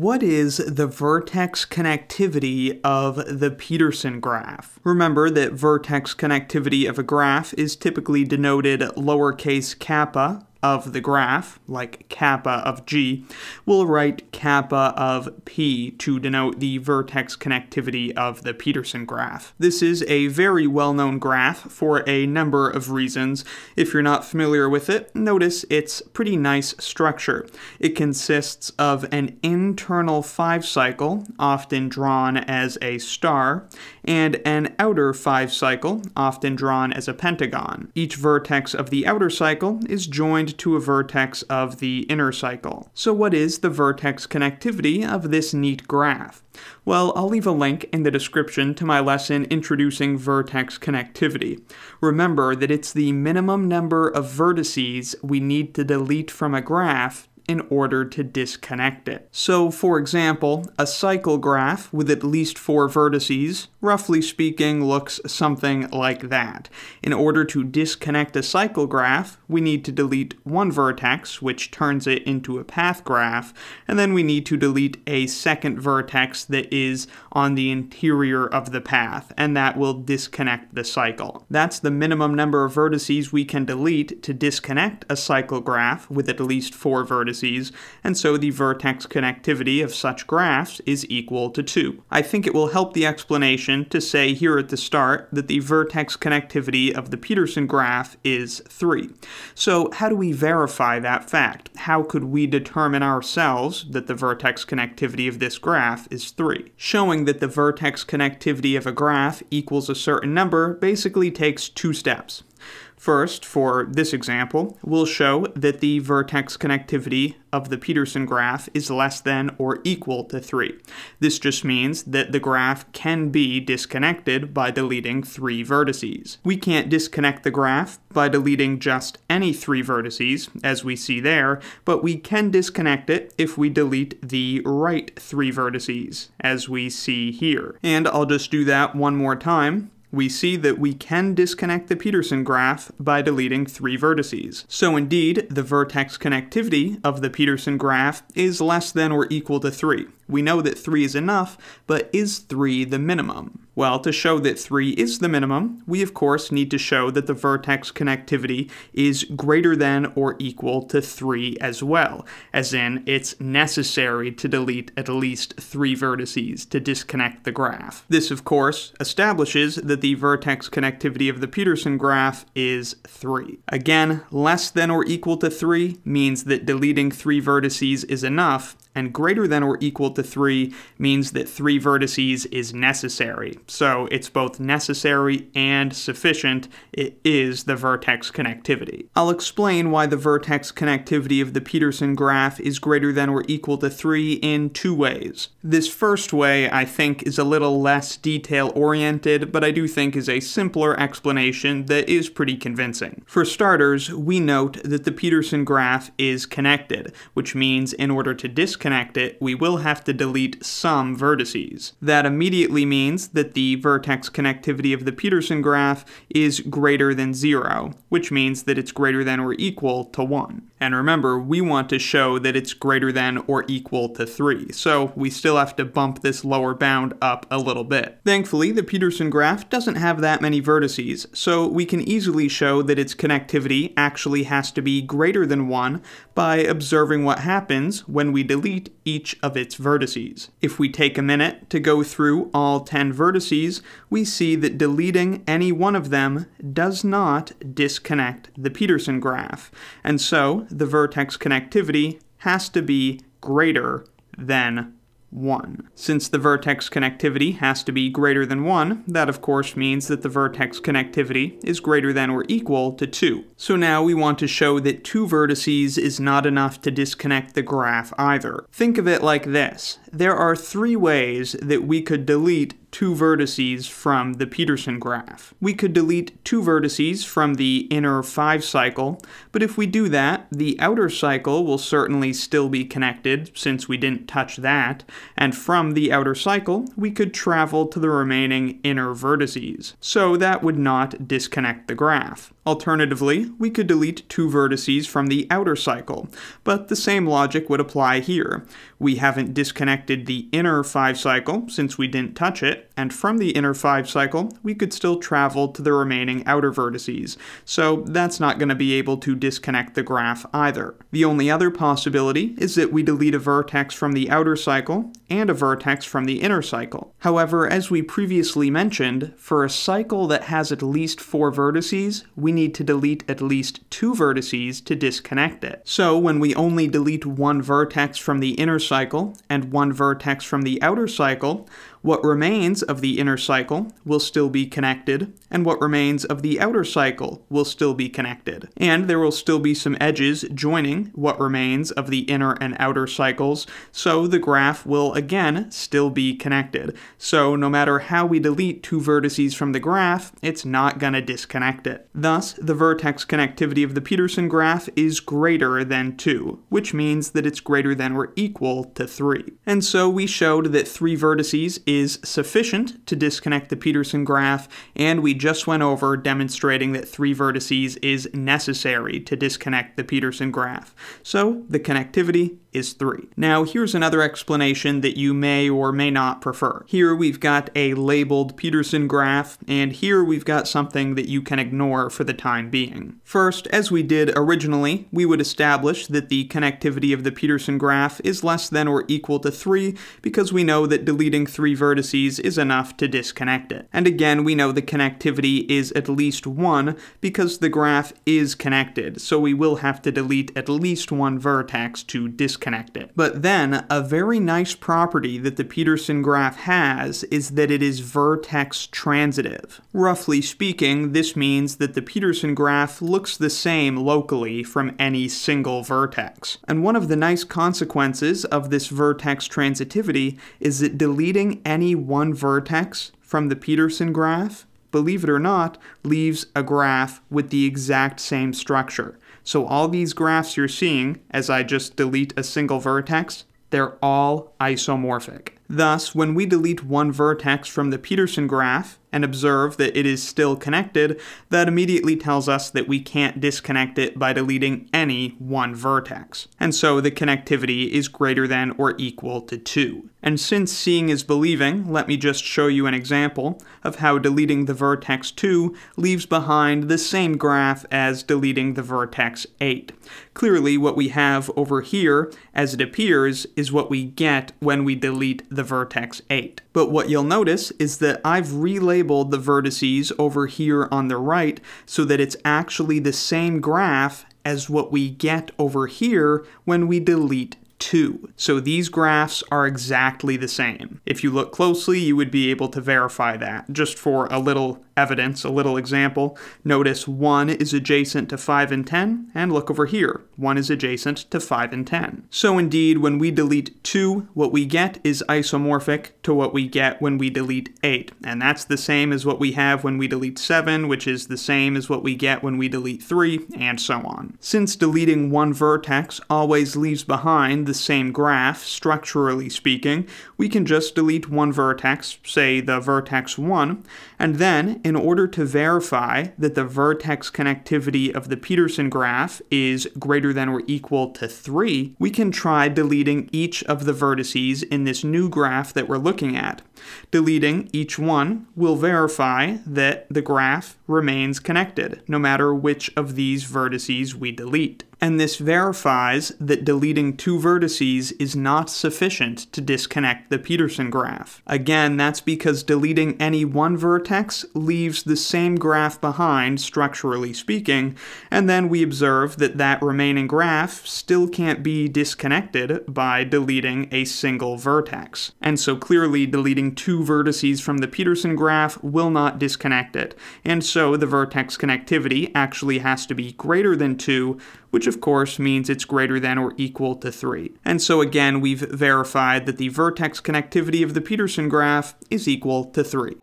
What is the vertex connectivity of the Petersen graph? Remember that vertex connectivity of a graph is typically denoted lowercase kappa of the graph, like kappa of G. We'll write kappa of P to denote the vertex connectivity of the Petersen graph. This is a very well-known graph for a number of reasons. If you're not familiar with it, notice its pretty nice structure. It consists of an internal 5-cycle, often drawn as a star, and an outer 5-cycle, often drawn as a pentagon. Each vertex of the outer cycle is joined to a vertex of the inner cycle. So what is the vertex connectivity of this neat graph? Well, I'll leave a link in the description to my lesson introducing vertex connectivity. Remember that it's the minimum number of vertices we need to delete from a graph in order to disconnect it. So, for example, a cycle graph with at least 4 vertices, roughly speaking, looks something like that. In order to disconnect a cycle graph, we need to delete 1 vertex, which turns it into a path graph, and then we need to delete a second vertex that is on the interior of the path, and that will disconnect the cycle. That's the minimum number of vertices we can delete to disconnect a cycle graph with at least 4 vertices. And so the vertex connectivity of such graphs is equal to 2. I think it will help the explanation to say here at the start that the vertex connectivity of the Petersen graph is 3. So how do we verify that fact? How could we determine ourselves that the vertex connectivity of this graph is 3? Showing that the vertex connectivity of a graph equals a certain number basically takes 2 steps. First, for this example, we'll show that the vertex connectivity of the Petersen graph is less than or equal to 3. This just means that the graph can be disconnected by deleting 3 vertices. We can't disconnect the graph by deleting just any 3 vertices, as we see there, but we can disconnect it if we delete the right 3 vertices, as we see here. And I'll just do that one more time. We see that we can disconnect the Petersen graph by deleting 3 vertices. So indeed, the vertex connectivity of the Petersen graph is less than or equal to 3. We know that 3 is enough, but is 3 the minimum? Well, to show that 3 is the minimum, we of course need to show that the vertex connectivity is greater than or equal to 3 as well, as in it's necessary to delete at least 3 vertices to disconnect the graph. This of course establishes that the vertex connectivity of the Petersen graph is 3. Again, less than or equal to 3 means that deleting 3 vertices is enough, and greater than or equal to 3 means that 3 vertices is necessary. So it's both necessary and sufficient. It is the vertex connectivity. I'll explain why the vertex connectivity of the Petersen graph is greater than or equal to 3 in 2 ways. This first way, I think, is a little less detail-oriented, but I do think is a simpler explanation that is pretty convincing. For starters, we note that the Petersen graph is connected, which means in order to disconnect it, we will have to delete some vertices. That immediately means that the vertex connectivity of the Petersen graph is greater than 0, which means that it's greater than or equal to 1. And remember, we want to show that it's greater than or equal to 3, so we still have to bump this lower bound up a little bit. Thankfully, the Petersen graph doesn't have that many vertices, so we can easily show that its connectivity actually has to be greater than 1 by observing what happens when we delete each of its vertices. If we take a minute to go through all 10 vertices, we see that deleting any one of them does not disconnect the Petersen graph, and so the vertex connectivity has to be greater than 1. Since the vertex connectivity has to be greater than 1, that of course means that the vertex connectivity is greater than or equal to 2. So now we want to show that 2 vertices is not enough to disconnect the graph either. Think of it like this. There are 3 ways that we could delete 2 vertices from the Petersen graph. We could delete 2 vertices from the inner 5-cycle, but if we do that, the outer cycle will certainly still be connected since we didn't touch that, and from the outer cycle, we could travel to the remaining inner vertices. So that would not disconnect the graph. Alternatively, we could delete 2 vertices from the outer cycle, but the same logic would apply here. We haven't disconnected the inner 5 cycle since we didn't touch it, and from the inner 5 cycle, we could still travel to the remaining outer vertices, so that's not going to be able to disconnect the graph either. The only other possibility is that we delete a vertex from the outer cycle and a vertex from the inner cycle. However, as we previously mentioned, for a cycle that has at least 4 vertices, we need to delete at least 2 vertices to disconnect it. So when we only delete 1 vertex from the inner cycle and 1 vertex from the outer cycle, what remains of the inner cycle will still be connected, and what remains of the outer cycle will still be connected. And there will still be some edges joining what remains of the inner and outer cycles, so the graph will again still be connected. So no matter how we delete 2 vertices from the graph, it's not going to disconnect it. Thus, the vertex connectivity of the Petersen graph is greater than 2, which means that it's greater than or equal to 3. And so we showed that 3 vertices is sufficient to disconnect the Petersen graph, and we just went over demonstrating that 3 vertices is necessary to disconnect the Petersen graph. So the connectivity is 3. Now here's another explanation that you may or may not prefer. Here we've got a labeled Petersen graph, and here we've got something that you can ignore for the time being. First, as we did originally, we would establish that the connectivity of the Petersen graph is less than or equal to 3 because we know that deleting 3 vertices is enough to disconnect it. And again, we know the connectivity is at least 1 because the graph is connected, so we will have to delete at least 1 vertex to disconnect it. But then, a very nice property that the Petersen graph has is that it is vertex transitive. Roughly speaking, this means that the Petersen graph looks the same locally from any single vertex. And one of the nice consequences of this vertex transitivity is that deleting any 1 vertex from the Petersen graph, believe it or not, leaves a graph with the exact same structure. So all these graphs you're seeing, as I just delete a single vertex, they're all isomorphic. Thus, when we delete 1 vertex from the Petersen graph and observe that it is still connected, that immediately tells us that we can't disconnect it by deleting any 1 vertex. And so the connectivity is greater than or equal to 2. And since seeing is believing, let me just show you an example of how deleting the vertex 2 leaves behind the same graph as deleting the vertex 8. Clearly, what we have over here, as it appears, is what we get when we delete the vertex 8. But what you'll notice is that I've relabeled the vertices over here on the right so that it's actually the same graph as what we get over here when we delete 2. So these graphs are exactly the same. If you look closely, you would be able to verify that. Just for a little evidence, a little example, notice 1 is adjacent to 5 and 10, and look over here, 1 is adjacent to 5 and 10. So indeed, when we delete 2, what we get is isomorphic to what we get when we delete 8, and that's the same as what we have when we delete 7, which is the same as what we get when we delete 3, and so on. Since deleting 1 vertex always leaves behind the same graph, structurally speaking, we can just delete 1 vertex, say the vertex 1, and then, in order to verify that the vertex connectivity of the Petersen graph is greater than or equal to 3, we can try deleting each of the vertices in this new graph that we're looking at. Deleting each one will verify that the graph remains connected, no matter which of these vertices we delete. And this verifies that deleting 2 vertices is not sufficient to disconnect the Petersen graph. Again, that's because deleting any 1 vertex leaves the same graph behind, structurally speaking, and then we observe that that remaining graph still can't be disconnected by deleting a single vertex. And so clearly, deleting 2 vertices from the Petersen graph will not disconnect it, and so the vertex connectivity actually has to be greater than 2, which of course means it's greater than or equal to 3. And so again, we've verified that the vertex connectivity of the Petersen graph is equal to 3.